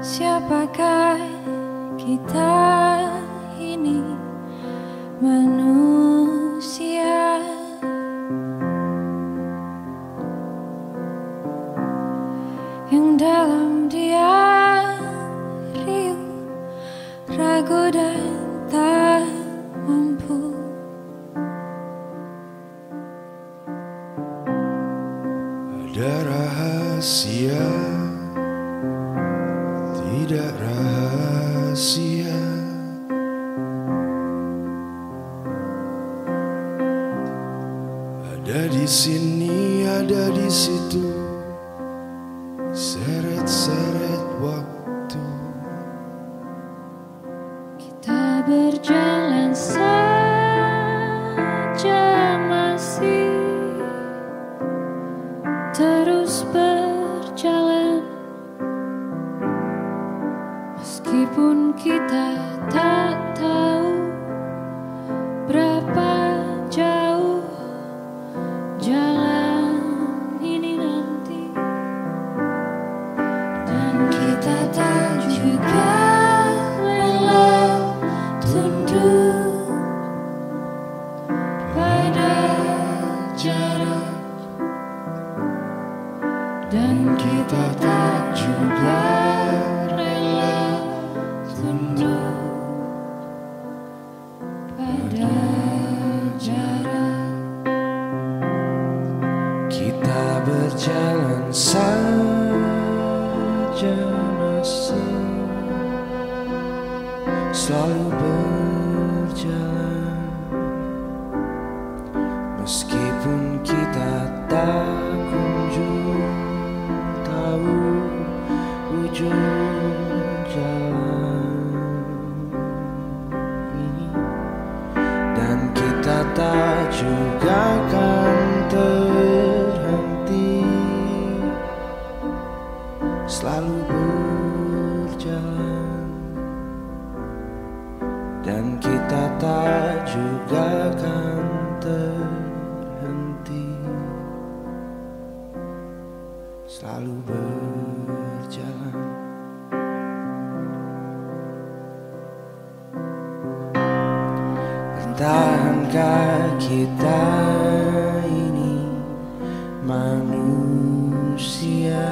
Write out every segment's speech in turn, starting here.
Siapakah kita ini, manusia? Yang dalam diari ragu dan tak mampu ada rahasia. Tidak rahasia, ada di sini, ada di situ, seret-seret waktu. Kita berjalan saja, masih terus berjalan. Meskipun kita tak tahu berapa jauh jalan ini nanti, dan kita tak juga rela tunduk pada jarak, dan kita tak juga rela tunduk pada jarak. Kita berjalan saja, masih selalu berjalan. Meskipun kita tak kunjung tahu ujung jalan ini, dan kita tak juga akan terhenti, selalu berjalan. Dan kita tak juga akan terhenti, selalu berjalan. Tahankah kita ini, manusia?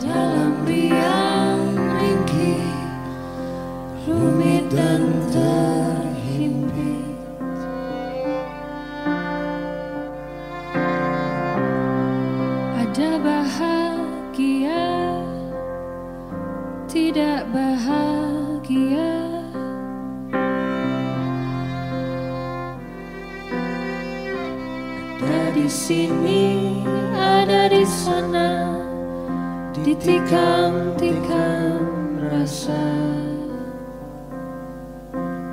Dalam biang ringkih, rumit dan terhimpit, ada bahagia, tidak bahagia, ada di sini, ada di sana, ditikam-tikam rasa.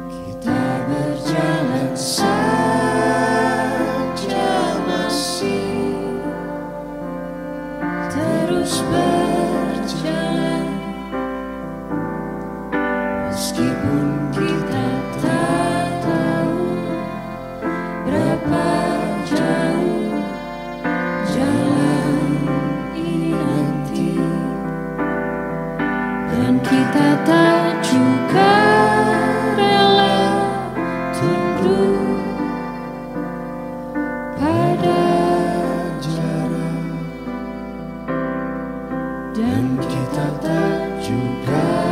Kita berjalan saja, masih terus berjalan. Meskipun kita tak tahu berapa jauh jalan ini nanti, dan kita tak juga rela tunduk pada jarak, dan kita tak juga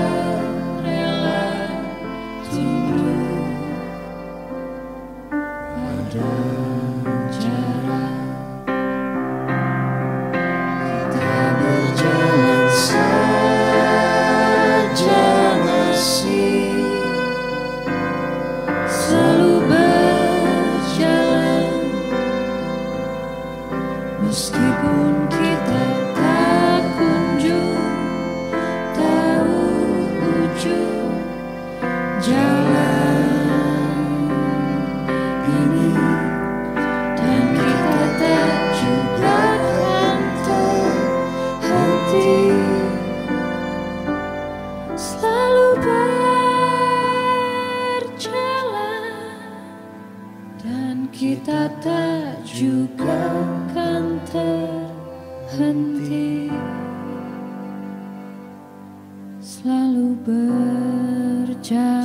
meskipun kita tak kunjung tahu ujung jalan ini, dan kita tak juga akan terhenti, selalu berjalan. Dan kita kita tak juga kan terhenti, selalu berjalan.